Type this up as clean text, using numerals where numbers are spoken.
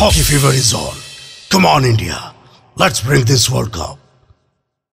Hockey fever is on. Come on, India. Let's bring this World Cup.